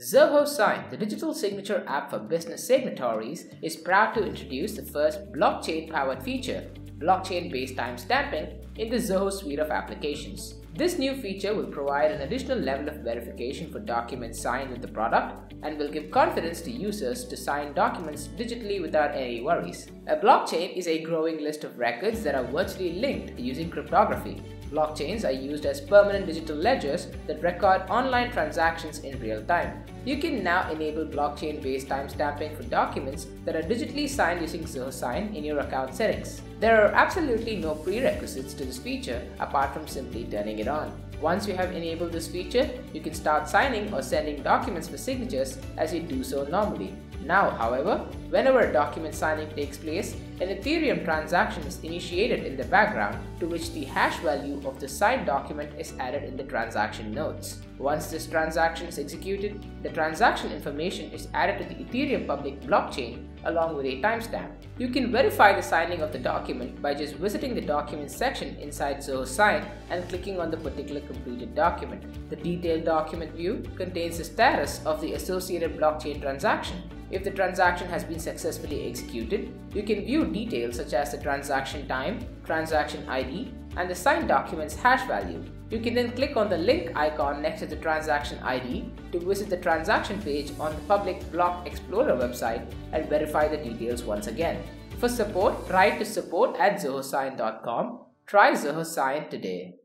Zoho Sign, the digital signature app for business signatories, is proud to introduce the first blockchain-powered feature, blockchain-based timestamping, in the Zoho suite of applications. This new feature will provide an additional level of verification for documents signed with the product and will give confidence to users to sign documents digitally without any worries. A blockchain is a growing list of records that are virtually linked using cryptography. Blockchains are used as permanent digital ledgers that record online transactions in real time. You can now enable blockchain-based timestamping for documents that are digitally signed using Zoho Sign in your account settings. There are absolutely no prerequisites to this feature apart from simply turning it on. Once you have enabled this feature, you can start signing or sending documents for signatures as you do so normally. Now, however, whenever a document signing takes place, an Ethereum transaction is initiated in the background to which the hash value of the signed document is added in the transaction nodes. Once this transaction is executed, the transaction information is added to the Ethereum public blockchain along with a timestamp. You can verify the signing of the document by just visiting the Documents section inside Zoho Sign and clicking on the particular completed document. The Detailed Document view contains the status of the associated blockchain transaction. If the transaction has been successfully executed, you can view details such as the transaction time, transaction ID, and the signed document's hash value. You can then click on the link icon next to the transaction ID to visit the transaction page on the public Block Explorer website and verify the details once again. For support, write to support@zohosign.com. Try Zoho Sign today.